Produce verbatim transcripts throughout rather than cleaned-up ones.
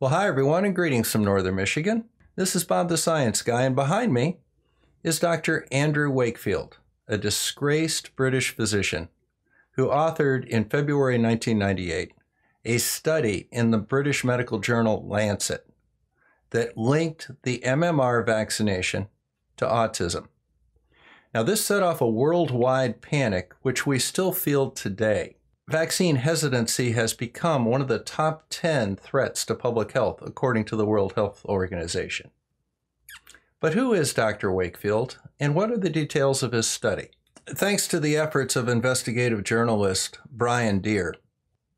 Well, hi, everyone, and greetings from Northern Michigan. This is Bob the Science Guy, and behind me is Doctor Andrew Wakefield, a disgraced British physician who authored in February nineteen ninety-eight a study in the British medical journal Lancet that linked the M M R vaccination to autism. Now, this set off a worldwide panic, which we still feel today. Vaccine hesitancy has become one of the top ten threats to public health, according to the World Health Organization. But who is Doctor Wakefield, and what are the details of his study? Thanks to the efforts of investigative journalist Brian Deer,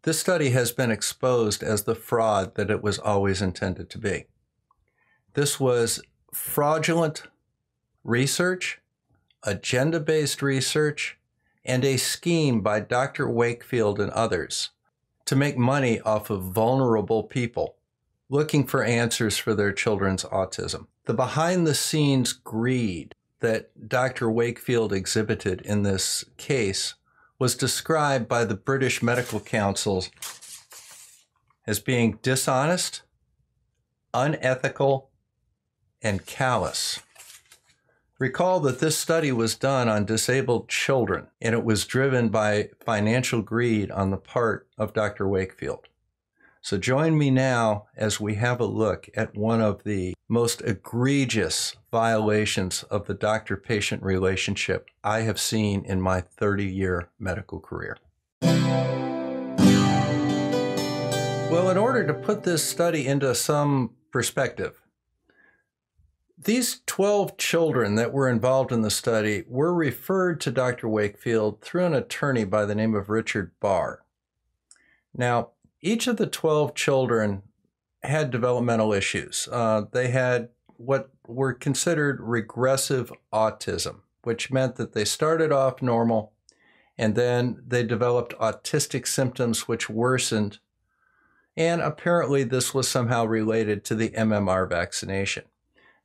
this study has been exposed as the fraud that it was always intended to be. This was fraudulent research, agenda-based research, and a scheme by Doctor Wakefield and others to make money off of vulnerable people looking for answers for their children's autism. The behind-the-scenes greed that Doctor Wakefield exhibited in this case was described by the British Medical Council as being dishonest, unethical, and callous. Recall that this study was done on disabled children, and it was driven by financial greed on the part of Doctor Wakefield. So join me now as we have a look at one of the most egregious violations of the doctor-patient relationship I have seen in my thirty-year medical career. Well, in order to put this study into some perspective, these twelve children that were involved in the study were referred to Doctor Wakefield through an attorney by the name of Richard Barr. Now, each of the twelve children had developmental issues. Uh, they had what were considered regressive autism, which meant that they started off normal and then they developed autistic symptoms which worsened. And apparently this was somehow related to the M M R vaccination.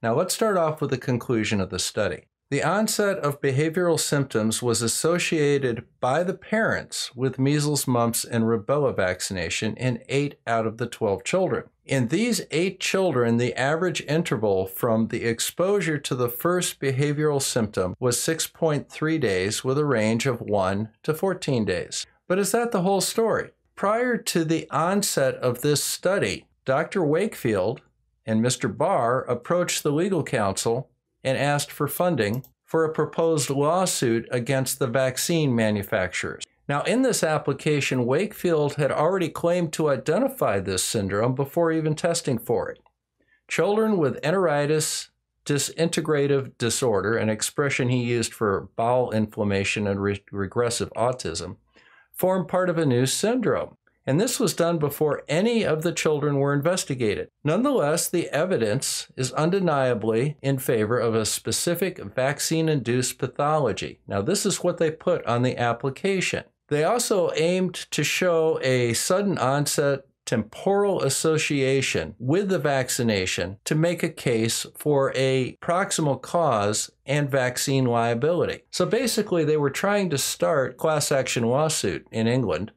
Now, let's start off with the conclusion of the study. The onset of behavioral symptoms was associated by the parents with measles, mumps, and rubella vaccination in eight out of the twelve children. In these eight children, the average interval from the exposure to the first behavioral symptom was six point three days, with a range of one to fourteen days. But is that the whole story? Prior to the onset of this study, Doctor Wakefield and Mister Barr approached the legal counsel and asked for funding for a proposed lawsuit against the vaccine manufacturers. Now, in this application, Wakefield had already claimed to identify this syndrome before even testing for it. Children with enteritis disintegrative disorder, an expression he used for bowel inflammation and re regressive autism, form part of a new syndrome. And this was done before any of the children were investigated. Nonetheless, the evidence is undeniably in favor of a specific vaccine-induced pathology. Now, this is what they put on the application. They also aimed to show a sudden onset temporal association with the vaccination to make a case for a proximal cause and vaccine liability. So basically, they were trying to start a class action lawsuit in England,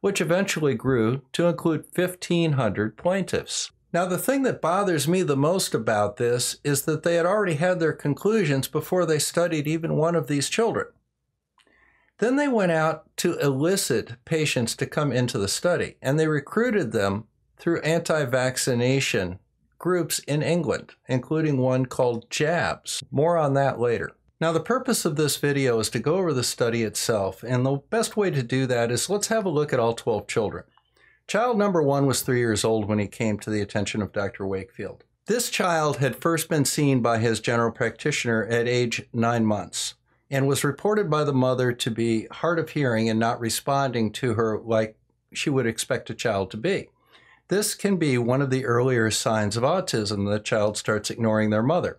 which eventually grew to include fifteen hundred plaintiffs. Now, the thing that bothers me the most about this is that they had already had their conclusions before they studied even one of these children. Then they went out to elicit patients to come into the study, and they recruited them through anti-vaccination groups in England, including one called J A B S. More on that later. Now, the purpose of this video is to go over the study itself, and the best way to do that is let's have a look at all twelve children. Child number one was three years old when he came to the attention of Doctor Wakefield. This child had first been seen by his general practitioner at age nine months and was reported by the mother to be hard of hearing and not responding to her like she would expect a child to be. This can be one of the earlier signs of autism. The child starts ignoring their mother.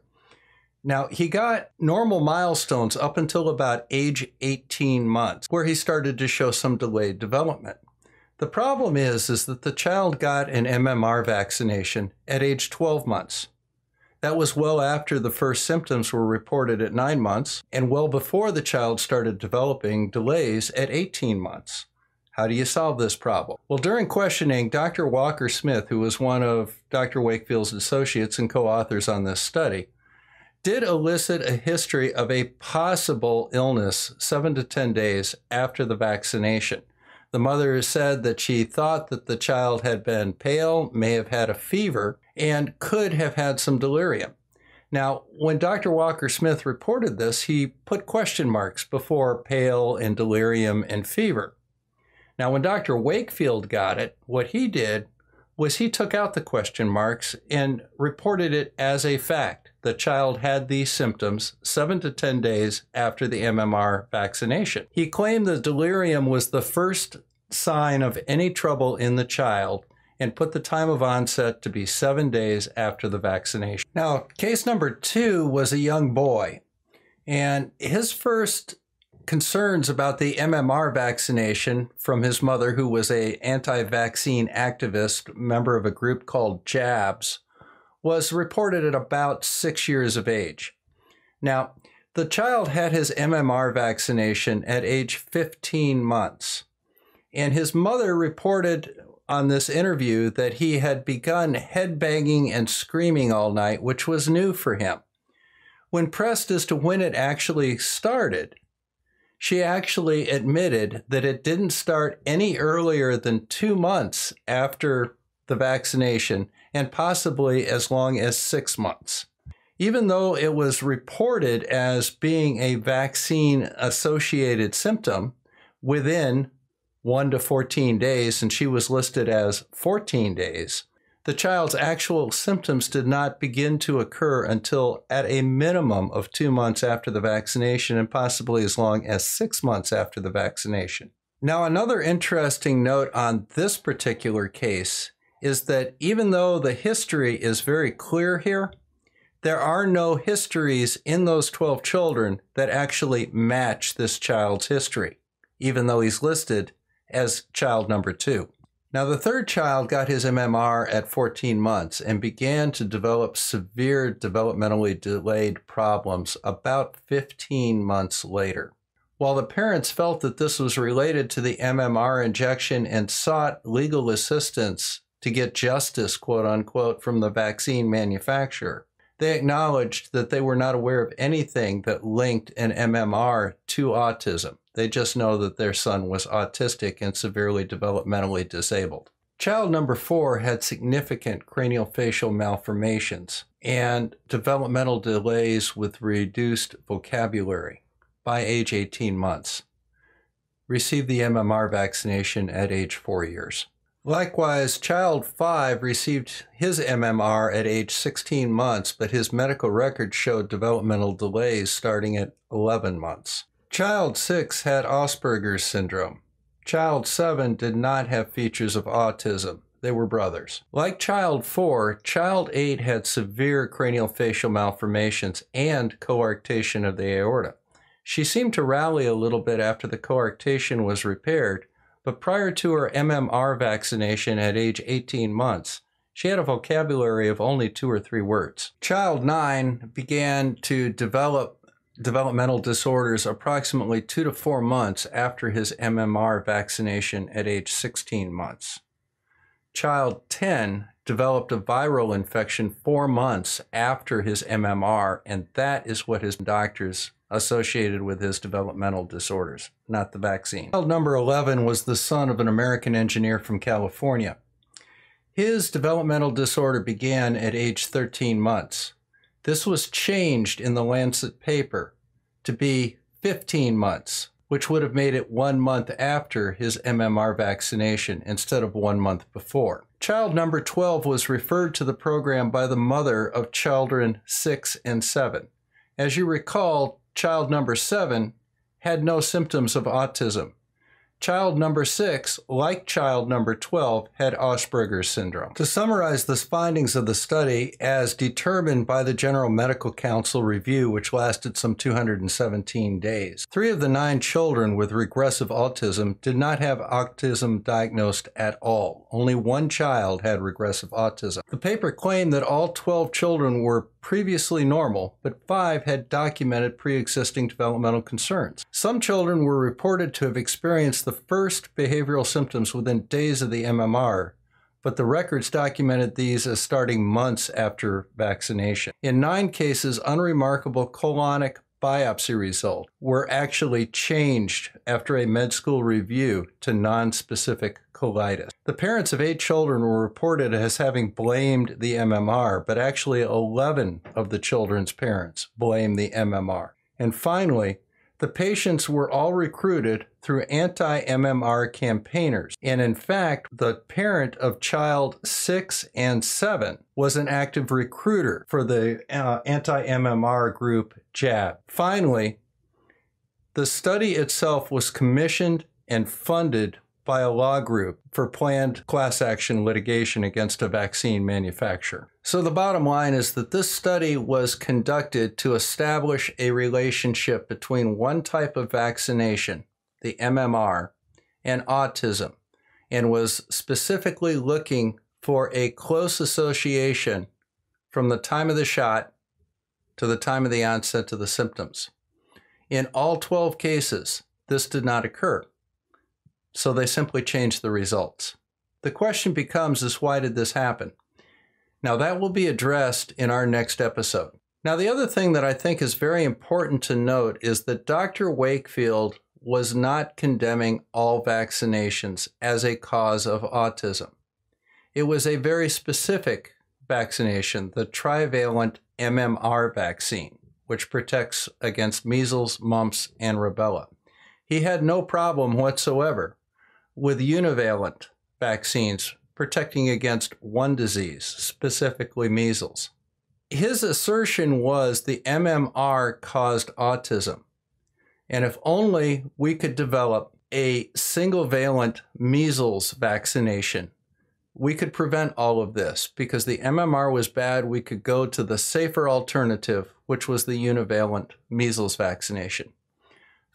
Now, he got normal milestones up until about age eighteen months, where he started to show some delayed development. The problem is, is that the child got an M M R vaccination at age twelve months. That was well after the first symptoms were reported at nine months, and well before the child started developing delays at eighteen months. How do you solve this problem? Well, during questioning, Doctor Walker Smith, who was one of Doctor Wakefield's associates and co-authors on this study, did elicit a history of a possible illness seven to ten days after the vaccination. The mother said that she thought that the child had been pale, may have had a fever, and could have had some delirium. Now, when Doctor Walker Smith reported this, he put question marks before pale and delirium and fever. Now, when Doctor Wakefield got it, what he did was he took out the question marks and reported it as a fact. The child had these symptoms seven to ten days after the M M R vaccination. He claimed the delirium was the first sign of any trouble in the child and put the time of onset to be seven days after the vaccination. Now, case number two was a young boy, and his first concerns about the M M R vaccination from his mother, who was an anti-vaccine activist, member of a group called J A B S, was reported at about six years of age. Now, the child had his M M R vaccination at age fifteen months, and his mother reported on this interview that he had begun headbanging and screaming all night, which was new for him. When pressed as to when it actually started, she actually admitted that it didn't start any earlier than two months after the vaccination, and possibly as long as six months. Even though it was reported as being a vaccine-associated symptom within one to fourteen days, and she was listed as fourteen days, the child's actual symptoms did not begin to occur until at a minimum of two months after the vaccination, and possibly as long as six months after the vaccination. Now, another interesting note on this particular case is that even though the history is very clear here, there are no histories in those twelve children that actually match this child's history, even though he's listed as child number two. Now, the third child got his M M R at fourteen months and began to develop severe developmentally delayed problems about fifteen months later. While the parents felt that this was related to the M M R injection and sought legal assistance to get justice, quote unquote, from the vaccine manufacturer, they acknowledged that they were not aware of anything that linked an M M R to autism. They just know that their son was autistic and severely developmentally disabled. Child number four had significant craniofacial malformations and developmental delays with reduced vocabulary by age eighteen months. Received the M M R vaccination at age four years. Likewise, child five received his M M R at age sixteen months, but his medical record showed developmental delays starting at eleven months. Child six had Asperger's syndrome. Child seven did not have features of autism. They were brothers. Like child four, child eight had severe craniofacial malformations and coarctation of the aorta. She seemed to rally a little bit after the coarctation was repaired, but prior to her M M R vaccination at age eighteen months, she had a vocabulary of only two or three words. Child nine began to develop developmental disorders approximately two to four months after his M M R vaccination at age sixteen months. Child ten developed a viral infection four months after his M M R, and that is what his doctors associated with his developmental disorders, not the vaccine. Child number eleven was the son of an American engineer from California. His developmental disorder began at age thirteen months. This was changed in the Lancet paper to be fifteen months, which would have made it one month after his M M R vaccination instead of one month before. Child number twelve was referred to the program by the mother of children six and seven. As you recall, child number seven had no symptoms of autism. Child number six, like child number twelve, had Asperger's syndrome. To summarize the findings of the study as determined by the General Medical Council review, which lasted some two hundred seventeen days, three of the nine children with regressive autism did not have autism diagnosed at all. Only one child had regressive autism. The paper claimed that all twelve children were previously normal, but five had documented pre-existing developmental concerns. Some children were reported to have experienced the first behavioral symptoms within days of the M M R, but the records documented these as starting months after vaccination. In nine cases, unremarkable colonic biopsy results were actually changed after a med school review to nonspecific colitis. The parents of eight children were reported as having blamed the M M R, but actually eleven of the children's parents blamed the M M R. And finally, the patients were all recruited through anti-M M R campaigners. And in fact, the parent of child six and seven was an active recruiter for the uh, anti-M M R group J A B S. Finally, the study itself was commissioned and funded by a law group for planned class action litigation against a vaccine manufacturer. So the bottom line is that this study was conducted to establish a relationship between one type of vaccination, the M M R, and autism, and was specifically looking for a close association from the time of the shot to the time of the onset of the symptoms. In all twelve cases, this did not occur. So they simply changed the results. The question becomes is, why did this happen? Now that will be addressed in our next episode. Now the other thing that I think is very important to note is that Doctor Wakefield was not condemning all vaccinations as a cause of autism. It was a very specific vaccination, the trivalent M M R vaccine, which protects against measles, mumps, and rubella. He had no problem whatsoever with univalent vaccines protecting against one disease, specifically measles. His assertion was the M M R caused autism, and if only we could develop a single valent measles vaccination, we could prevent all of this. Because the M M R was bad, we could go to the safer alternative, which was the univalent measles vaccination.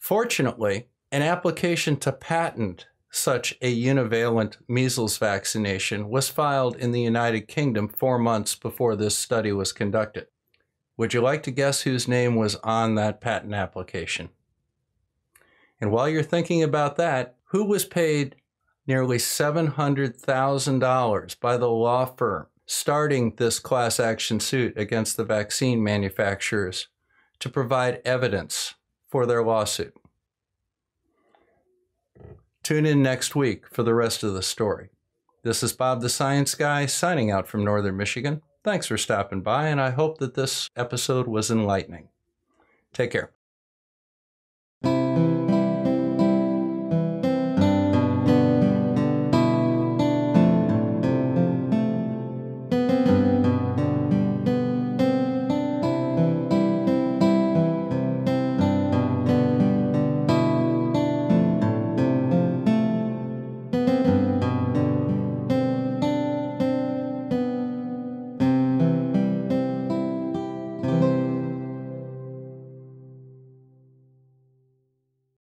Fortunately, an application to patent such a univalent measles vaccination was filed in the United Kingdom four months before this study was conducted. Would you like to guess whose name was on that patent application? And while you're thinking about that, who was paid nearly seven hundred thousand dollars by the law firm starting this class action suit against the vaccine manufacturers to provide evidence for their lawsuit? Tune in next week for the rest of the story. This is Bob the Science Guy signing out from Northern Michigan. Thanks for stopping by, and I hope that this episode was enlightening. Take care.